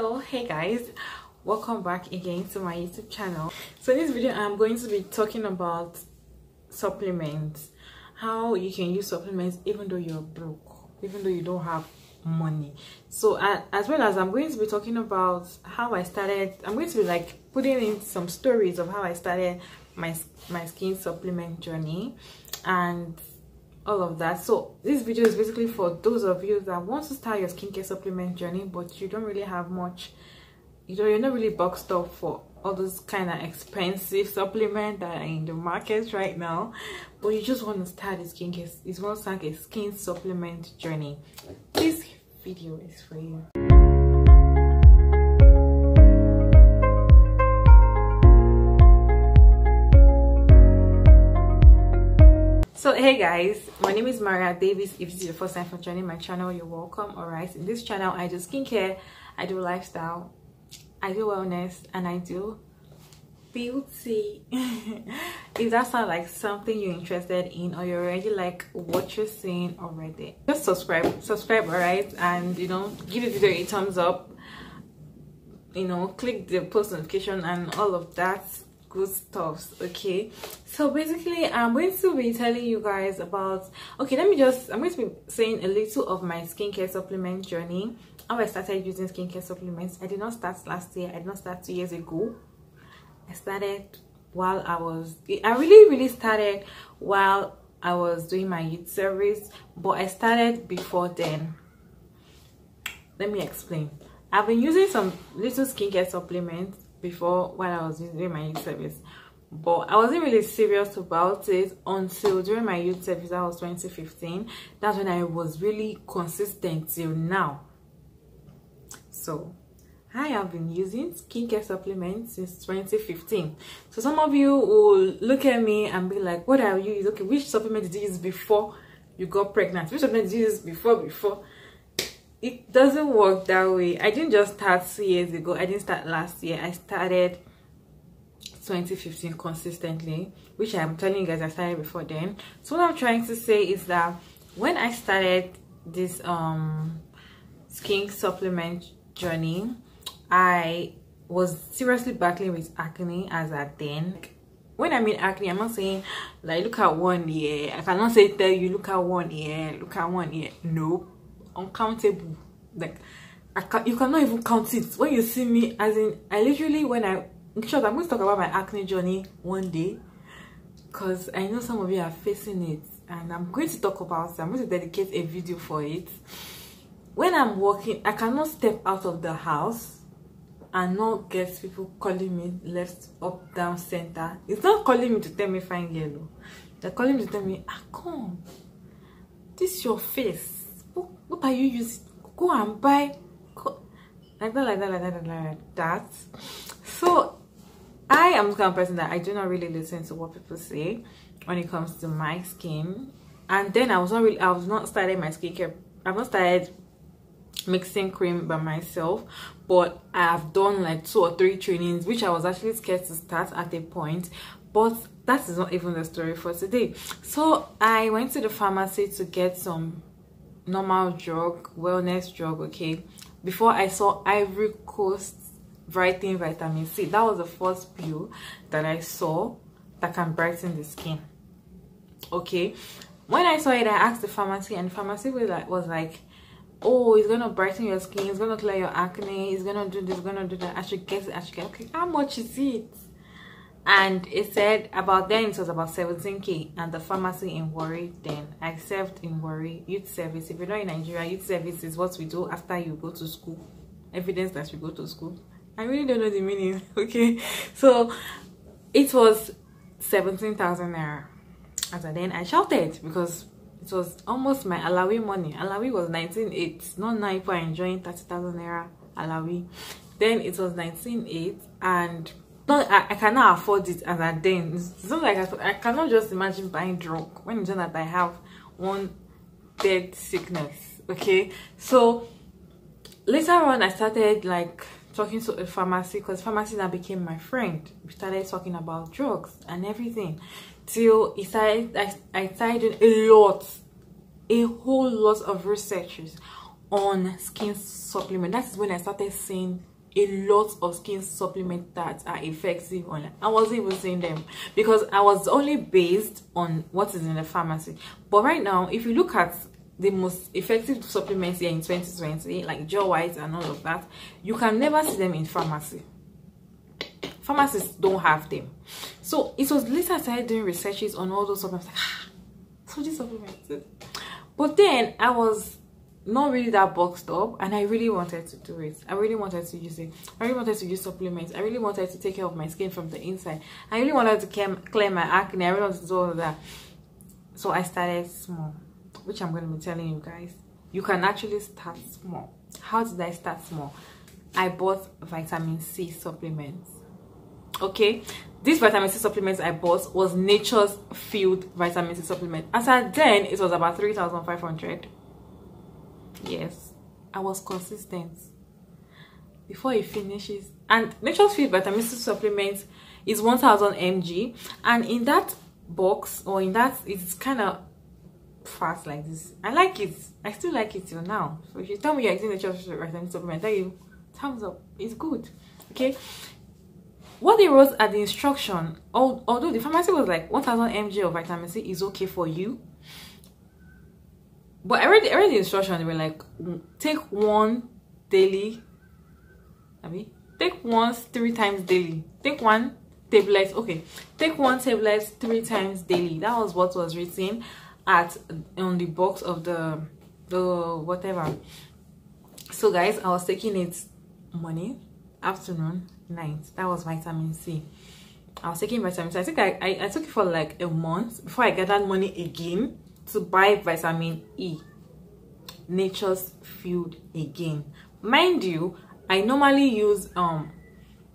Oh, hey guys, welcome back again to my YouTube channel. So in this video I'm going to be talking about supplements, how you can use supplements even though you're broke, even though you don't have money. So as well as I'm going to be talking about how I started. I'm going to be like putting in some stories of how I started my skin supplement journey and all of that. So this video is basically for those of you that want to start your skincare supplement journey, but you don't really have much, you're not really boxed up for all those kind of expensive supplements that are in the market right now, but you just want to start a skincare, you want to start a skin supplement journey. This video is for you. So hey guys, my name is Maria Davis. If this is your first time for joining my channel, you're welcome. Alright, in this channel I do skincare, I do lifestyle, I do wellness, and I do beauty. If that sounds like something you're interested in, or you already like what you're seeing already, just subscribe, alright, and you know, give the video a thumbs up, you know, click the post notification and all of that good stuff. Okay, so basically I'm going to be telling you guys about, okay, I'm going to be saying a little of my skincare supplement journey, how I started using skincare supplements. I did not start last year, I did not start 2 years ago. I started while I really started while I was doing my youth service, but I started before then. Let me explain. I've been using some little skincare supplements before while I was doing my youth service, but I wasn't really serious about it until during my youth service. That was 2015. That's when I was really consistent till now. So I have been using skincare supplements since 2015. So some of you will look at me and be like, what are you using? Okay, which supplement did you use before you got pregnant? Which supplement did you use before? It doesn't work that way. I didn't just start 2 years ago. I didn't start last year. I started 2015 consistently, which I'm telling you guys I started before then. So what I'm trying to say is that when I started this skin supplement journey, I was seriously battling with acne as at then. When I mean acne, I'm not saying like look at one ear. I cannot say tell you look at one ear, look at one ear. Nope. Uncountable. Like you cannot even count it when you see me, as in I literally, when I'm going to talk about my acne journey one day, because I know some of you are facing it and I'm going to talk about it. I'm going to dedicate a video for it. When I'm walking, I cannot step out of the house and not get people calling me left, up, down, center. It's not calling me to tell me fine yellow, they're calling me to tell me, ah, come, this is your face, what are you using? Go and buy, go. Like that. So I am the kind of person that I do not really listen to what people say when it comes to my skin. And then I was not starting my skincare. I've not started mixing cream by myself, but I've done like 2 or 3 trainings, which I was actually scared to start at a point. But that is not even the story for today. So I went to the pharmacy to get some normal drug, wellness drug, okay, before I saw Ivory Coast Vitamin C. That was the first pill that I saw that can brighten the skin. Okay, when I saw it, I asked the pharmacy, and the pharmacy was like, oh, it's gonna brighten your skin, it's gonna clear your acne, it's gonna do this, it's gonna do that. I should guess it. Okay, how much is it? And it said about, then it was about 17k, and the pharmacy in Warri then. I served in Warri youth service. If you're not in Nigeria, youth service is what we do after you go to school, evidence that you go to school. I really don't know the meaning. Okay, so it was 17,000 naira. And then I shouted because it was almost my Alawi money. Alawi was 19.8, not now people are enjoying 30,000 naira Alawi. Then it was 19.8, and no, I cannot afford it as at then. It's not like I cannot just imagine buying drug when you know that I have one dead sickness. Okay, so later on I started like talking to a pharmacy, because pharmacy that became my friend. We started talking about drugs and everything till it started. I started doing a whole lot of researches on skin supplement. That's when I started seeing a lot of skin supplements that are effective online. I wasn't even seeing them because I was only based on what is in the pharmacy. But right now, if you look at the most effective supplements here in 2020, like Jawwhite and all of that, you can never see them in pharmacy. Pharmacists don't have them. So it was later I started doing researches on all those supplements. Like, ah, so these supplements. But then I was not really that boxed up, and I really wanted to do it. I really wanted to use it. I really wanted to use supplements. I really wanted to take care of my skin from the inside. I really wanted to clear my acne. I really wanted to do all of that. So I started small, which I'm going to be telling you guys. You can actually start small. How did I start small? I bought vitamin C supplements. Okay, this vitamin C supplements I bought was Nature's Field vitamin C supplement. As then, it was about 3,500. Yes, I was consistent before it finishes. And Nature's Field vitamin C supplement is 1,000 mg, and in that box, or in that, it's kind of fast like this. I like it. I still like it till now. So if you tell me you're using Nature's Field vitamin supplement, I tell you thumbs up. It's good. Okay. What they wrote at the instruction, although the pharmacy was like 1,000 mg of vitamin C is okay for you, but I read the instruction. They were like, take one daily. I mean, take one 3 times daily. Take one tablet. Okay, take one tablet 3 times daily. That was what was written on the box of the whatever. So guys, I was taking it morning, afternoon, night. That was vitamin C. I was taking vitamin C. I think I took it for like a month before I gathered money again to buy vitamin E, Nature's Field again. Mind you, I normally use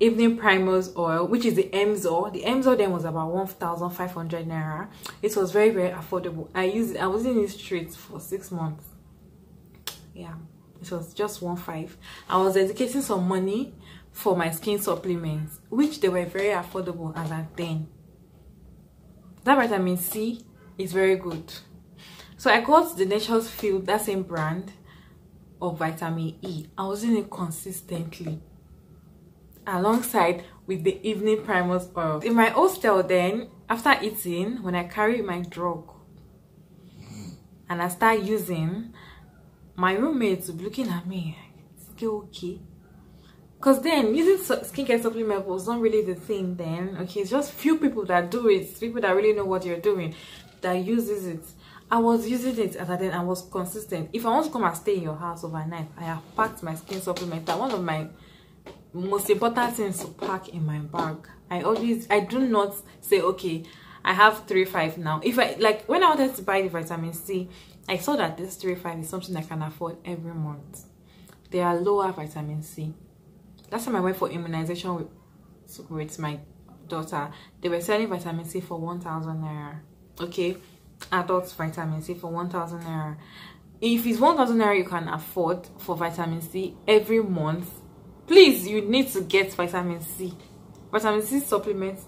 evening primrose oil, which is the Emzor. The Emzor then was about 1,500 naira. It was very, very affordable. I used it. I was in the streets for 6 months. Yeah, it was just 1.5. I was dedicating some money for my skin supplements, which they were very affordable as at then. That vitamin C is very good. So I got the Nature's Field, that same brand of vitamin E. I was using it consistently alongside with the evening primrose oil. In my hostel then, after eating, when I carry my drug and I start using, my roommates looking at me, it's okay. Because then, using skincare supplement was not really the thing then. Okay, it's just few people that do it. People that really know what you're doing, that uses it. I was using it as I then. I was consistent. If I want to come and stay in your house overnight, I have packed my skin supplement. That's one of my most important things to pack in my bag. I do not say, okay, I have 3.5 now. If I, like, when I wanted to buy the vitamin C, I saw that this 3.5 is something I can afford every month. They are lower vitamin C. Last time I went for immunization with my daughter, they were selling vitamin C for 1,000 naira. Okay, adult vitamin C for 1,000 naira. If it's 1,000 naira you can afford for vitamin C every month, please, you need to get vitamin C. Vitamin C supplements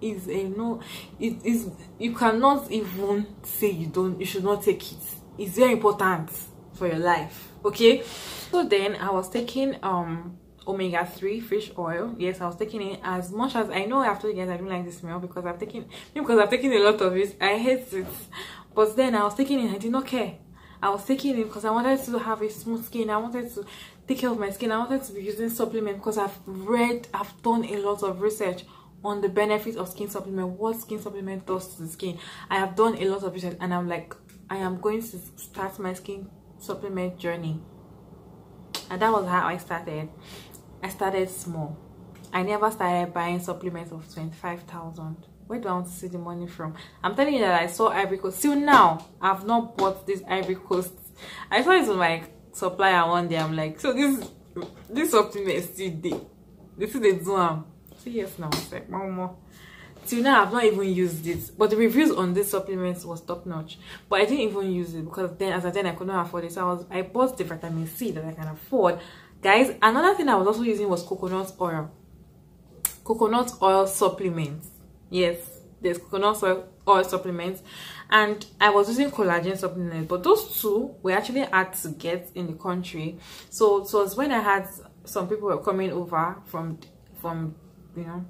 is a no. It is, you cannot even say you should not take it. It's very important for your life. Okay, so then I was taking omega-3 fish oil. Yes, I was taking it as much as I know. After you guys, I don't like the smell because I've taken a lot of it. I hate it. But then I was taking it. I did not care. I was taking it because I wanted to have a smooth skin. I wanted to take care of my skin. I wanted to be using supplement because I've done a lot of research on the benefits of skin supplement, what skin supplement does to the skin. I have done a lot of research, and I'm like, I am going to start my skin supplement journey. And that was how I started. I started small. I never started buying supplements of 25,000. Where do I want to see the money from? I'm telling you that I saw Ivory Coast. Till now, I've not bought this Ivory Coast. I saw it with my supplier one day. I'm like, so this supplement is still there. This is the Zoom. Yes, now it's like one more. Till now, I've not even used it. But the reviews on these supplements was top-notch. But I didn't even use it because then, as I said, I could not afford it. So I bought the vitamin C that I can afford. Guys, another thing I was also using was coconut oil. Coconut oil supplements. Yes, there's coconut oil supplements, and I was using collagen supplements, but those two were actually hard to get in the country. So it was when I had some people were coming over from the Obodo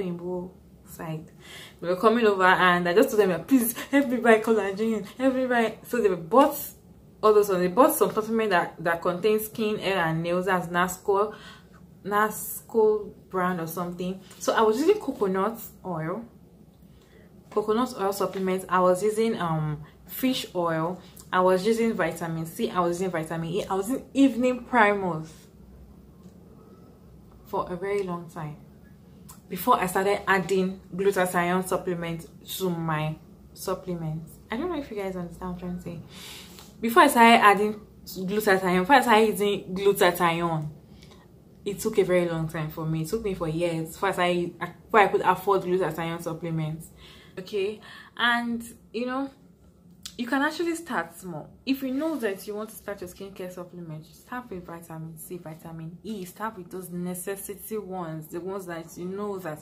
Imbo side. They were coming over and I just told them, please help me buy collagen, everybody. So they bought all those, they bought some supplement that contains skin, hair and nails, as NASCO brand or something. So I was using coconut oil supplements, I was using fish oil, I was using vitamin C, I was using vitamin E, I was using evening primrose for a very long time before I started adding glutathione supplements to my supplements. I don't know if you guys understand what I'm trying to say. Before I started adding glutathione, before I started using glutathione, it took a very long time for me. It took me for years before I could afford glutathione supplements. Okay, and you know, you can actually start small. If you know that you want to start your skincare supplement, start with vitamin C, vitamin E. Start with those necessity ones, the ones that you know that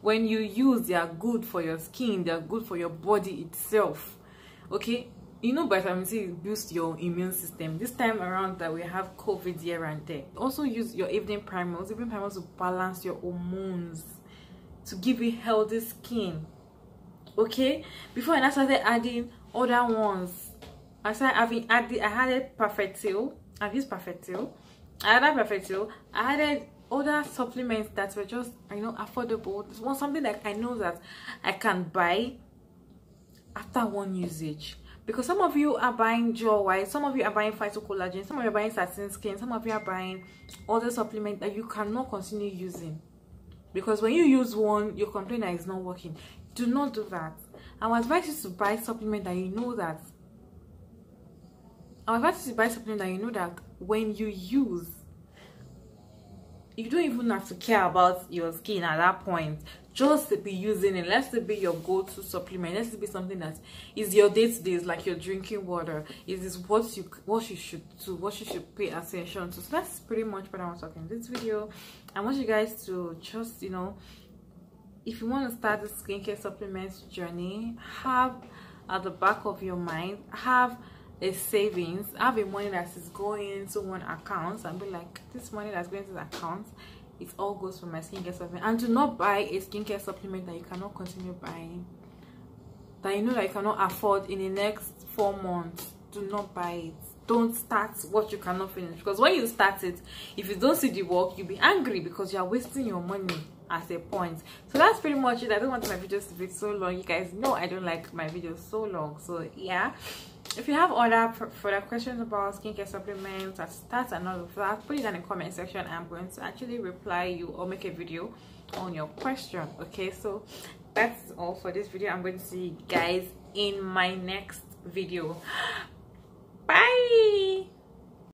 when you use, they are good for your skin, they are good for your body itself. Okay, you know, vitamin C boosts your immune system. This time around that we have COVID here and there. Also use your evening primrose. Evening primrose will balance your hormones to give you healthy skin. Okay, before I started adding other ones, I added Perfectil. I've used Perfectil. I added Perfectil. I added other supplements that were just, you know, affordable. This was something that I know that I can buy after one usage. Because some of you are buying Jawwhite, some of you are buying Phyto-collagen, some of you are buying Satin Skin, some of you are buying other supplements that you cannot continue using. Because when you use one, you complain that it's not working. Do not do that. I would advise you to buy supplement that you know that. I would advise you to buy supplement that you know that when you use, you don't even have to care about your skin at that point. Just be using it. Let it be your go-to supplement. Let it be something that is your day-to-day. It's like your drinking water. It is what you should do, what you should pay attention to. So that's pretty much what I was talking in this video. I want you guys to just, you know, if you want to start the skincare supplements journey, have at the back of your mind, have a savings, have a money that is going into one account and be like, this money that's going to the account, it all goes for my skincare supplement. And do not buy a skincare supplement that you cannot continue buying, that you know that you cannot afford in the next 4 months. Do not buy it. Don't start what you cannot finish, because when you start it, if you don't see the work, you'll be angry because you're wasting your money at a point. So that's pretty much it. I don't want my videos to be so long. You guys know I don't like my videos so long. So yeah, if you have other further questions about skincare supplements, stats and all of that, put it down in the comment section. I'm going to actually reply you or make a video on your question. Okay, so that's all for this video. I'm going to see you guys in my next video. Bye.